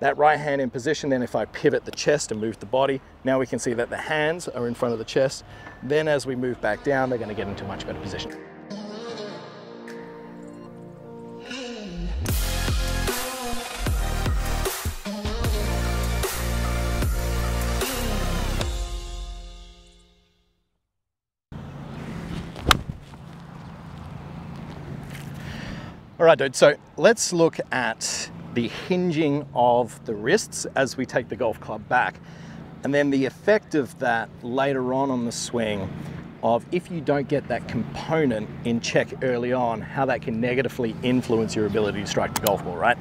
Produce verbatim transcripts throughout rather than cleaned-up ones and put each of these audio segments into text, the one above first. that right hand in position. Then if I pivot the chest and move the body, now we can see that the hands are in front of the chest. Then as we move back down, they're going to get into a much better position. All right, dude, so let's look at the hinging of the wrists as we take the golf club back, and then the effect of that later on on the swing of if you don't get that component in check early on, how that can negatively influence your ability to strike the golf ball, right?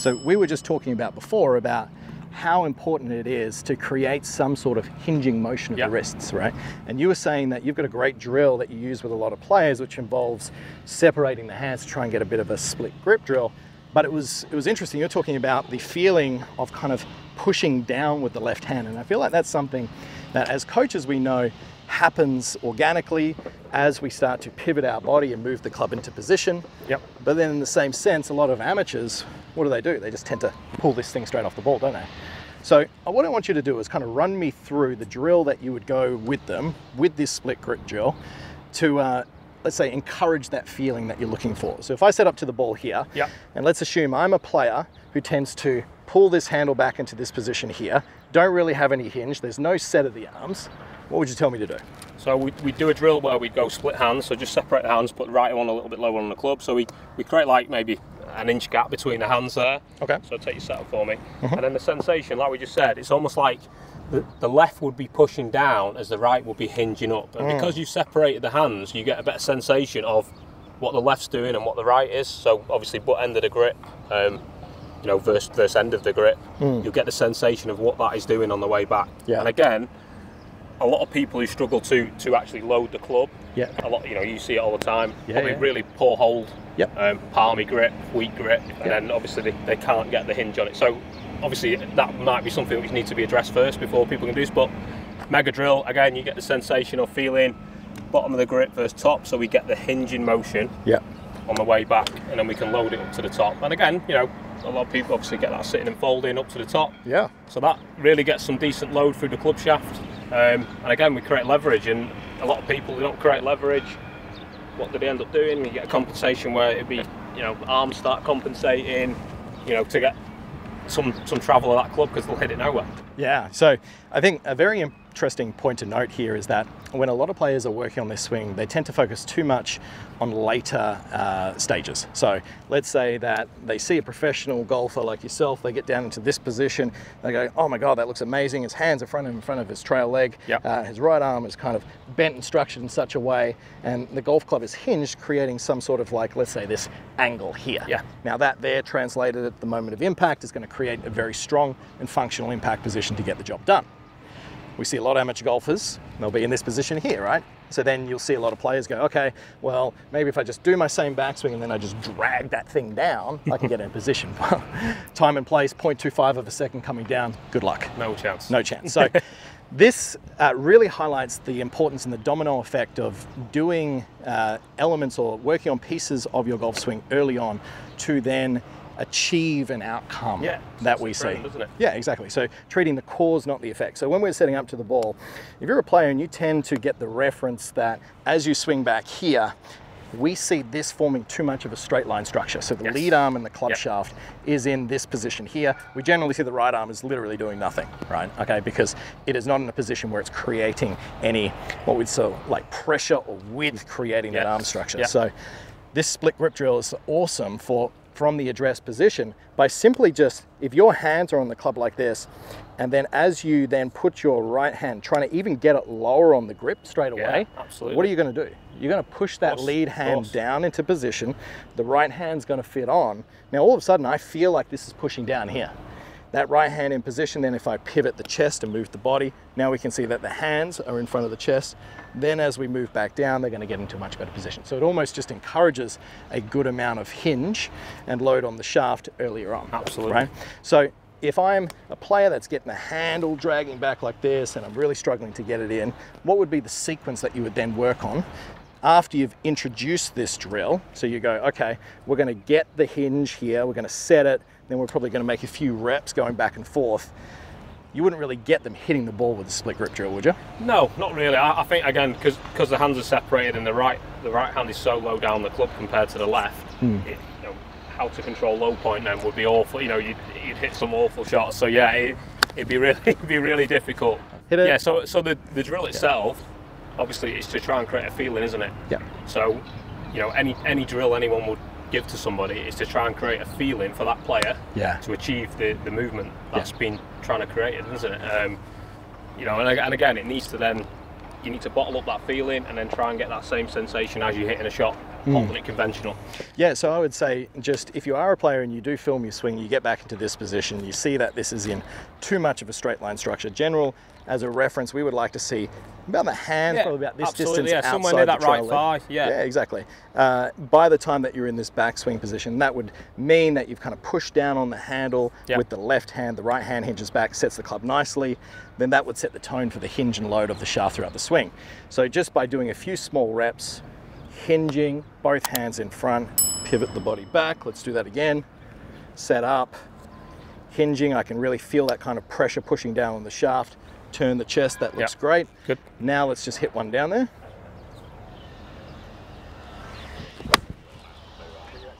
So we were just talking about before about how important it is to create some sort of hinging motion of yep. the wrists, right? And you were saying that you've got a great drill that you use with a lot of players, which involves separating the hands to try and get a bit of a split grip drill. But it was, it was interesting, you're talking about the feeling of kind of pushing down with the left hand. And I feel like that's something that as coaches we know happens organically as we start to pivot our body and move the club into position. Yep. But then in the same sense, a lot of amateurs, what do they do? They just tend to pull this thing straight off the ball, don't they? So what I want you to do is kind of run me through the drill that you would go with them, with this split grip drill, to uh, let's say encourage that feeling that you're looking for. So if I set up to the ball here, yep. and let's assume I'm a player who tends to pull this handle back into this position here, don't really have any hinge, there's no set of the arms, what would you tell me to do? So we, we do a drill where we go split hands, so just separate the hands, put the right one a little bit lower on the club, so we, we create like maybe an inch gap between the hands there. Okay. So take your setup for me. Mm-hmm. And then the sensation, like we just said, it's almost like the, the left would be pushing down as the right would be hinging up. And mm. because you've separated the hands, you get a better sensation of what the left's doing and what the right is. So obviously butt end of the grip, um, you know, versus, versus end of the grip, mm. you'll get the sensation of what that is doing on the way back. Yeah. And again, a lot of people who struggle to to actually load the club, yeah. a lot, you know, you see it all the time. Yeah, probably yeah. really poor hold, yep. um, palmy grip, weak grip, and yep. then obviously they, they can't get the hinge on it. So obviously that might be something which needs to be addressed first before people can do this, but mega drill, again, you get the sensation of feeling bottom of the grip versus top, so we get the hinging motion yep. on the way back, and then we can load it up to the top. And again, you know, a lot of people obviously get that sitting and folding up to the top. Yeah. So that really gets some decent load through the club shaft. Um, and again, we create leverage, and a lot of people, they don't create leverage. What do they end up doing? You get a compensation where it'd be, you know, arms start compensating, you know, to get some some travel of that club because they'll hit it nowhere. Yeah, so I think a very interesting point to note here is that when a lot of players are working on this swing, they tend to focus too much on later uh, stages. So let's say that they see a professional golfer like yourself, they get down into this position, they go, oh my God, that looks amazing. His hands are front in front of his trail leg. Yep. Uh, his right arm is kind of bent and structured in such a way, and the golf club is hinged, creating some sort of like, let's say this angle here. Yeah. Now that there translated at the moment of impact is going to create a very strong and functional impact position to get the job done. We see a lot of amateur golfers, they'll be in this position here, right? So then you'll see a lot of players go, okay, well, maybe if I just do my same backswing and then I just drag that thing down, I can get in position. Time and place, zero point two five of a second coming down, good luck. No chance. No chance. So this uh, really highlights the importance and the domino effect of doing uh, elements or working on pieces of your golf swing early on to then achieve an outcome yeah, that we see. Isn't it? Yeah, exactly. So treating the cause, not the effect. So when we're setting up to the ball, if you're a player and you tend to get the reference that as you swing back here, we see this forming too much of a straight line structure. So the yes. lead arm and the club yep. shaft is in this position here. We generally see the right arm is literally doing nothing, right? Okay, because it is not in a position where it's creating any, what we'd say, like pressure or width creating yep. that arm structure. Yep. So this split grip drill is awesome for from the address position by simply just, if your hands are on the club like this, and then as you then put your right hand, trying to even get it lower on the grip straight away, yeah, absolutely. What are you gonna do? You're gonna push that course, lead hand down into position, the right hand's gonna fit on. Now all of a sudden I feel like this is pushing down here. That right hand in position, then if I pivot the chest and move the body, now we can see that the hands are in front of the chest. Then as we move back down, they're going to get into a much better position. So it almost just encourages a good amount of hinge and load on the shaft earlier on. Absolutely. Right? So if I'm a player that's getting the handle dragging back like this and I'm really struggling to get it in, what would be the sequence that you would then work on after you've introduced this drill? So you go, okay, we're going to get the hinge here, we're going to set it, then we're probably going to make a few reps going back and forth. You wouldn't really get them hitting the ball with a split grip drill, would you? No, not really. I, I think, again, because because the hands are separated and the right the right hand is so low down the club compared to the left, mm. it, you know, how to control low point then would be awful. You know, you'd, you'd hit some awful shots. So yeah, it, it'd be really it'd be really difficult. Hit it. Yeah. So so the the drill itself, yeah. obviously, it's to try and create a feeling, isn't it? Yeah. So, you know, any any drill anyone would give to somebody is to try and create a feeling for that player yeah. to achieve the, the movement that's yeah. been trying to create, isn't it? Um, you know, and, and again, it needs to then, you need to bottle up that feeling and then try and get that same sensation as you're hitting a shot, mm. holding it conventional. Yeah, so I would say just if you are a player and you do film your swing, you get back into this position, you see that this is in too much of a straight line structure. General, as a reference, we would like to see about the hand, yeah, probably about this distance yeah, outside near that the right thigh. Yeah. yeah, exactly. Uh, by the time that you're in this backswing position, that would mean that you've kind of pushed down on the handle yeah. with the left hand, the right hand hinges back, sets the club nicely, then that would set the tone for the hinge and load of the shaft throughout the swing. So just by doing a few small reps, hinging, both hands in front, pivot the body back, let's do that again, set up, hinging, I can really feel that kind of pressure pushing down on the shaft, turn the chest, that looks yep. great. Good. Now let's just hit one down there.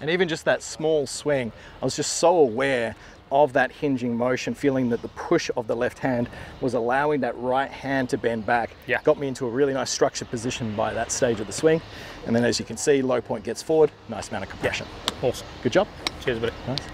And even just that small swing, I was just so aware of that hinging motion, feeling that the push of the left hand was allowing that right hand to bend back. Yeah. Got me into a really nice structured position by that stage of the swing. And then as you can see, low point gets forward, nice amount of compression. Yeah. Awesome. Good job. Cheers, buddy. Nice.